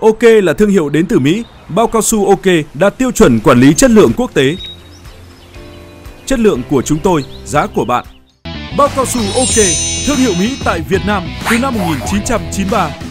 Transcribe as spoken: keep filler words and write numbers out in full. OK là thương hiệu đến từ Mỹ, bao cao su OK đạt tiêu chuẩn quản lý chất lượng quốc tế. Chất lượng của chúng tôi, giá của bạn. Bao cao su OK, thương hiệu Mỹ tại Việt Nam từ năm một nghìn chín trăm chín mươi ba.